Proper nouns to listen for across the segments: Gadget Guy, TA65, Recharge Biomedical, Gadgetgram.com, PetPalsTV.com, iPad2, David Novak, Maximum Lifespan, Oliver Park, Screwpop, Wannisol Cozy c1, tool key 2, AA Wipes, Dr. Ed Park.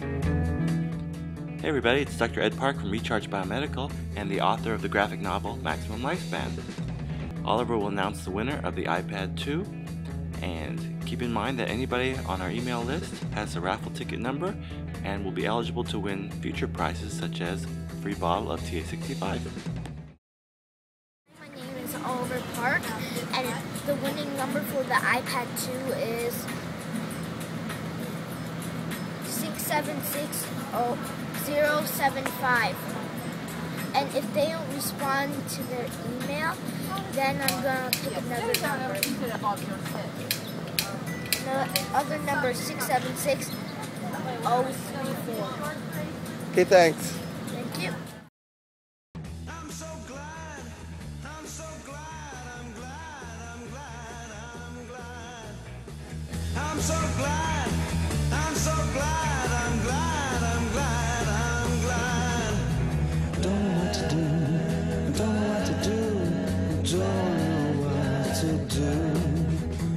Hey everybody, it's Dr. Ed Park from Recharge Biomedical and the author of the graphic novel Maximum Lifespan. Oliver will announce the winner of the iPad 2, and keep in mind that anybody on our email list has a raffle ticket number and will be eligible to win future prizes such as a free bottle of TA65. My name is Oliver Park and the winning number for the iPad 2 is 676075, and if they don't respond to their email, then I'm going to pick another number. The other number is 676034. Okay, thanks. Thank you.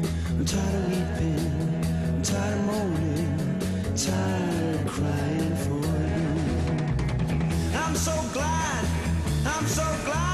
I'm tired of weeping, I'm tired of moaning, I'm tired of crying for you. I'm so glad, I'm so glad.